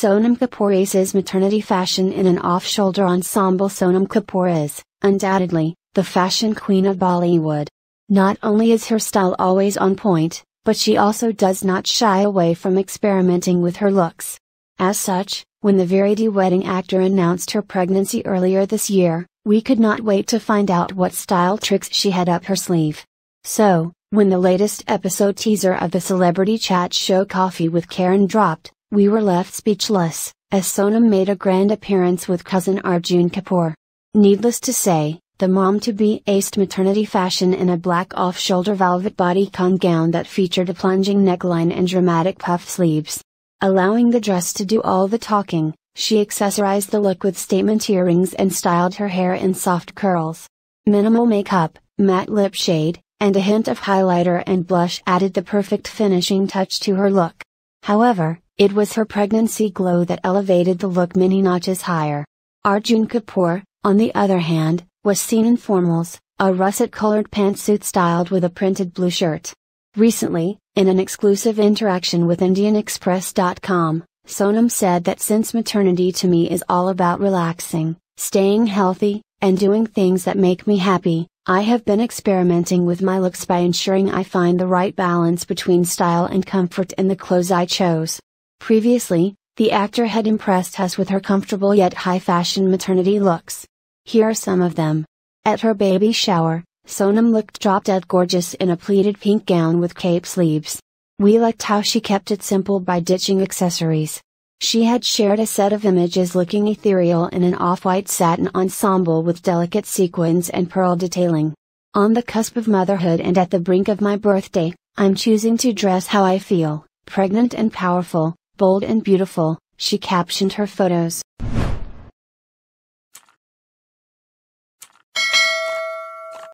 Sonam Kapoor aces maternity fashion in an off-shoulder ensemble. Sonam Kapoor is, undoubtedly, the fashion queen of Bollywood. Not only is her style always on point, but she also does not shy away from experimenting with her looks. As such, when the Veere Di Wedding actor announced her pregnancy earlier this year, we could not wait to find out what style tricks she had up her sleeve. So, when the latest episode teaser of the celebrity chat show Coffee with Karan dropped, we were left speechless, as Sonam made a grand appearance with cousin Arjun Kapoor. Needless to say, the mom-to-be aced maternity fashion in a black off-shoulder velvet bodycon gown that featured a plunging neckline and dramatic puff sleeves. Allowing the dress to do all the talking, she accessorized the look with statement earrings and styled her hair in soft curls. Minimal makeup, matte lip shade, and a hint of highlighter and blush added the perfect finishing touch to her look. However, it was her pregnancy glow that elevated the look many notches higher. Arjun Kapoor, on the other hand, was seen in formals, a russet-colored pantsuit styled with a printed blue shirt. Recently, in an exclusive interaction with IndianExpress.com, Sonam said that since maternity to me is all about relaxing, staying healthy, and doing things that make me happy, I have been experimenting with my looks by ensuring I find the right balance between style and comfort in the clothes I chose. Previously, the actor had impressed us with her comfortable yet high-fashion maternity looks. Here are some of them. At her baby shower, Sonam looked drop-dead gorgeous in a pleated pink gown with cape sleeves. We liked how she kept it simple by ditching accessories. She had shared a set of images looking ethereal in an off-white satin ensemble with delicate sequins and pearl detailing. On the cusp of motherhood and at the brink of my birthday, I'm choosing to dress how I feel. Pregnant and powerful, bold and beautiful, she captioned her photos.